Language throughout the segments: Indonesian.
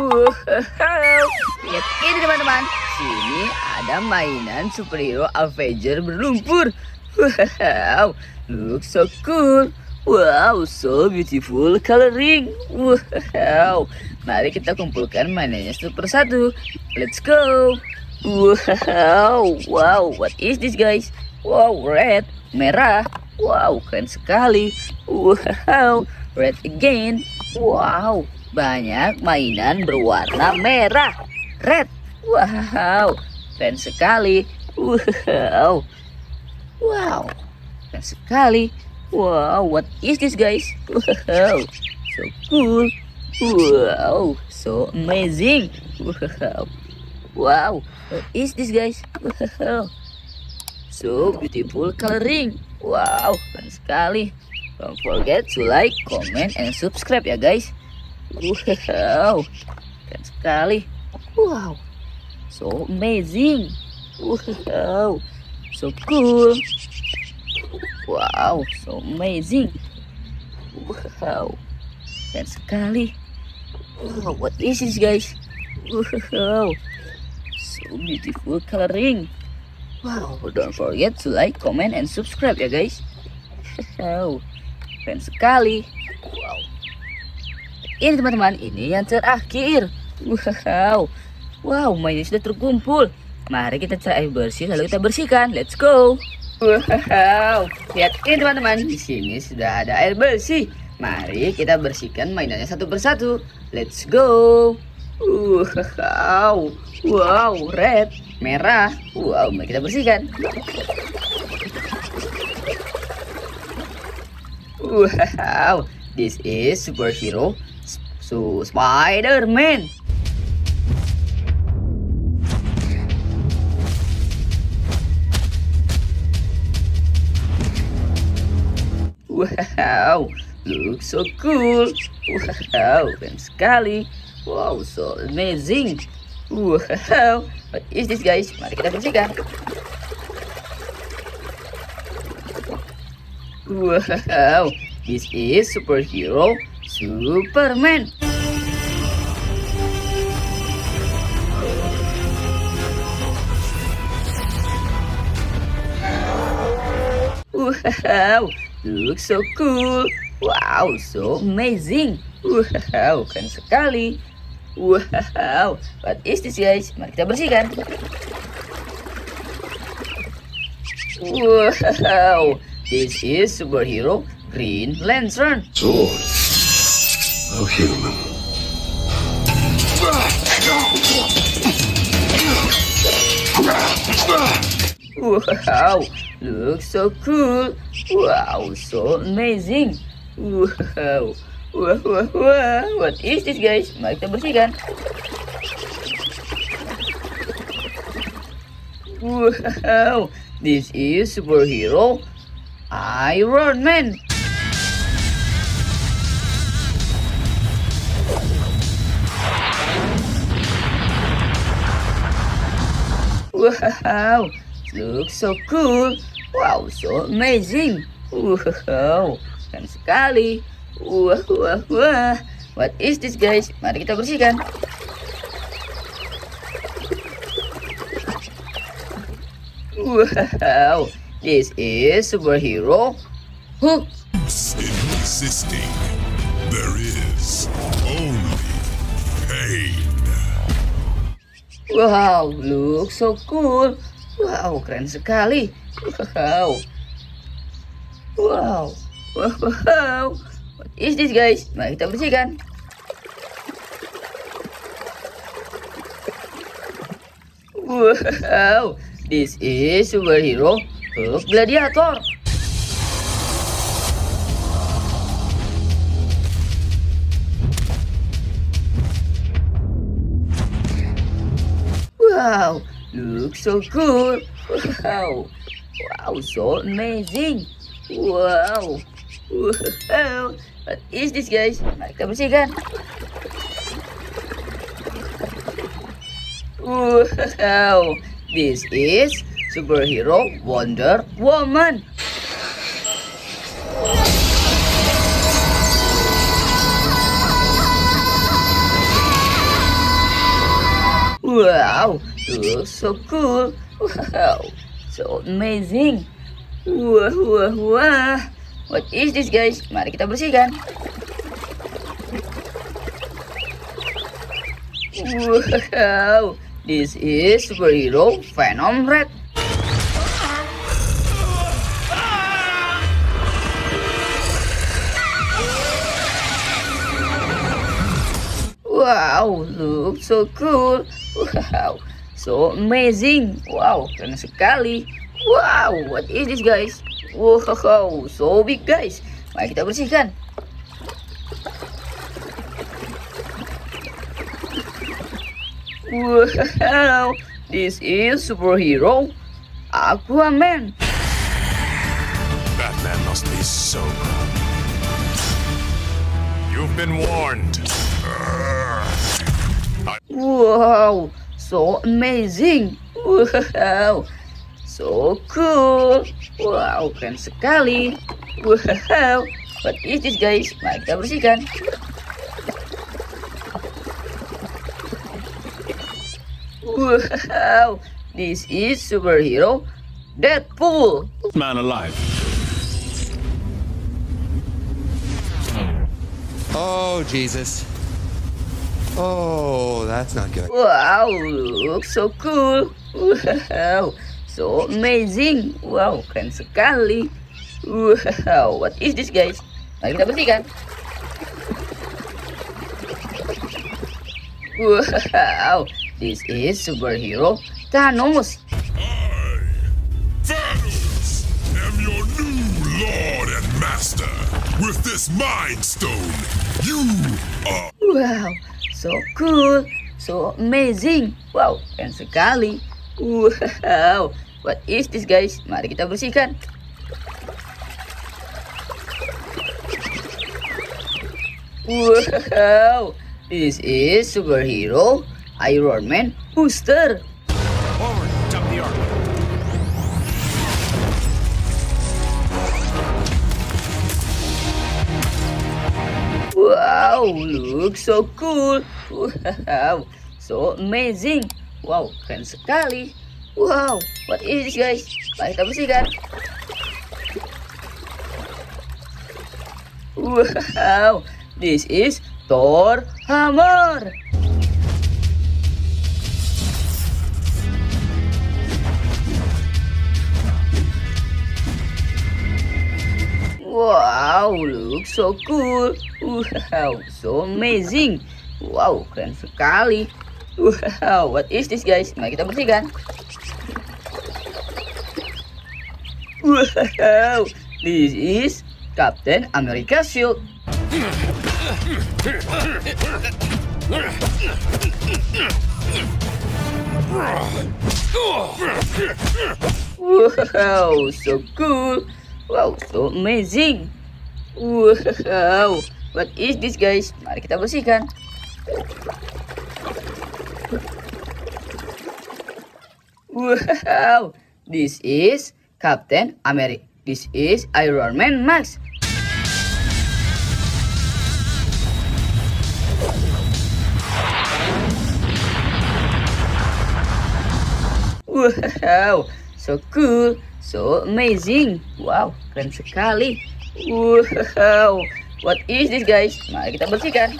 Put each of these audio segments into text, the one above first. Lihat ini teman-teman. Sini ada mainan superhero Avenger berlumpur. Wow, look so cool. Wow, so beautiful coloring. Wow, mari kita kumpulkan mainannya satu persatu. Let's go. Wow, wow, what is this guys? Wow, red, merah. Wow, keren sekali. Wow, red again. Wow, banyak mainan berwarna merah. Red. Wow, keren sekali. Wow, wow, keren sekali. Wow, what is this guys? Wow, so cool. Wow, so amazing. Wow, wow, what is this guys? Wow, so beautiful coloring. Wow, keren sekali. Don't forget to like, comment, and subscribe ya guys. Wow, keren sekali. Wow, so amazing. Wow, so cool. Wow, so amazing. Wow, keren sekali. Wow, what is this guys? Wow, so beautiful coloring. Wow, don't forget to like, comment, and subscribe ya guys. Wow, keren sekali. Wow, ini teman-teman, ini yang terakhir. Wow, wow, mainnya sudah terkumpul. Mari kita cari air bersih lalu kita bersihkan. Let's go. Wow, lihat ini teman-teman, di sini sudah ada air bersih. Mari kita bersihkan mainannya satu persatu. Let's go. Wow, wow, red, merah. Wow, mari kita bersihkan. Wow, this is superhero Spider-Man. Wow, look so cool. Wow, keren sekali. Wow, so amazing. Wow, what is this guys? Mari kita bersihkan. Wow, this is superhero Superman. Wow, looks so cool. Wow, so amazing. Wow, keren sekali. Wow, what is this guys? Mari kita bersihkan. Wow, this is superhero Green Lantern. Thor, a human. Wow, looks so cool. Wow, so amazing. Wow, wow, wow, wow. What is this guys? Mari kita bersihkan. Wow, this is superhero Iron Man. Wow, looks so cool. Wow, so amazing. Wow, keren sekali. Wah, wah, wah. What is this guys? Mari kita bersihkan. Wow, this is superhero Hulk. In existing, there is only pain. Wow, looks so cool. Wow, keren sekali. Wow, wow, wow, wow. What is this guys? Mari kita bersihkan. Wow, this is superhero Gladiator. Wow, looks so cool. Wow, wow, so amazing. Wow, wow, what is this guys? Mari kita bersihkan. Wow, this is superhero Wonder Woman. Wow, you're so cool. Wow, so amazing. Wah, wah, wah. What is this, guys? Mari kita bersihkan. Wow, this is superhero Venom Red. Wow, look so cool. Wow, so amazing. Wow, keren sekali. Wow, what is this, guys? Wow, so big, guys. Mari kita bersihkan. Wow, this is superhero Aquaman. Batman must be so proud. You've been warned. Wow, so amazing. Wow, so cool. Wow, keren sekali. Wow, what is this, guys? Mari kita bersihkan. Wow, this is superhero Deadpool. Man alive. Oh, Jesus. Oh, that's not good. Wow, looks so cool. Wow, so amazing. Wow, keren sekali. Wow, what is this, guys? Mari kita bersihkan. Wow, this is superhero Thanos. I, Thanos, am your new lord and master. With this mind stone, you are. Wow, so cool, so amazing. Wow, keren sekali. Wow, what is this, guys? Mari kita bersihkan. Wow, this is superhero Iron Man Booster. Forward, jump the arc. Wow, looks so cool. Wow, so amazing. Wow, keren sekali. Wow, what is this, guys? Mari kita bersihkan. Wow, this is Thor hammer. Wow, looks so cool. Wow, so amazing. Wow, keren sekali. Wow, what is this, guys? Mari kita bersihkan. Wow, this is Captain America shield. Wow, so cool. Wow, so amazing. Wow, what is this, guys? Mari kita bersihkan. Wow, this is Captain America. This is Iron Man Max. Wow, so cool. So amazing. Wow, keren sekali. Wow, what is this, guys? Mari kita bersihkan.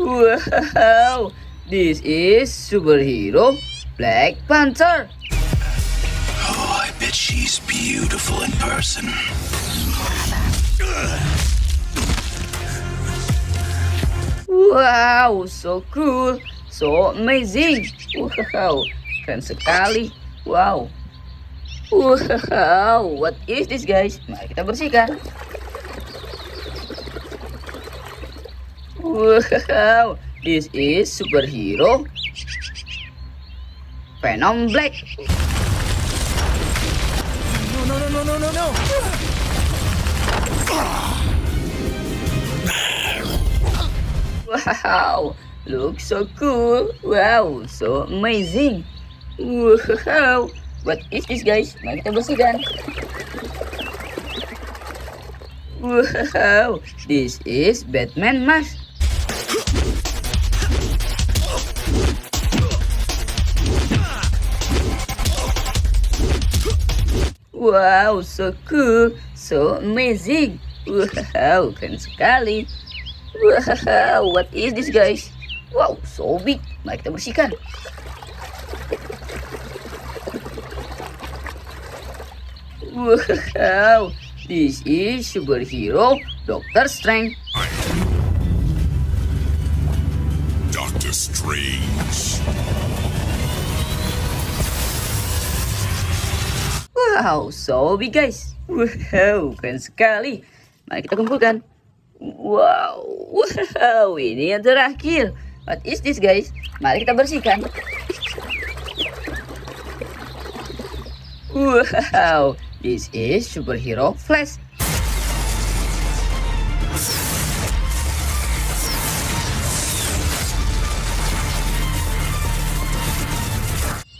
Wow, this is superhero Black Panther. Oh, I bet she's beautiful in person. Wow, so cool. So amazing. Wow, keren sekali. Wow. Wow, what is this, guys? Mari kita bersihkan. Wow, this is superhero Venom Black. No. Wow. Looks so cool. Wow, so amazing. Wow, what is this, guys? Mari kita bersihkan. Wow, this is Batman mask. Wow, so cool, so amazing. Wow, keren sekali. Wow, what is this guys? Wow, so big. Mari kita bersihkan. Wow, this is superhero Dr. Strange. Dr. Strange. Wow, so big guys. Wow, keren sekali. Mari kita kumpulkan. Wow, wow, ini yang terakhir. What is this guys? Mari kita bersihkan. Wow, this is superhero Flash.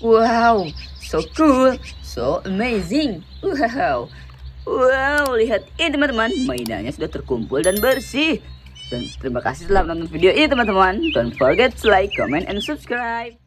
Wow, so cool. So amazing. Wow. Wow, lihat ini teman-teman. Mainannya sudah terkumpul dan bersih. Dan terima kasih telah menonton video ini teman-teman. Don't forget to like, comment, and subscribe.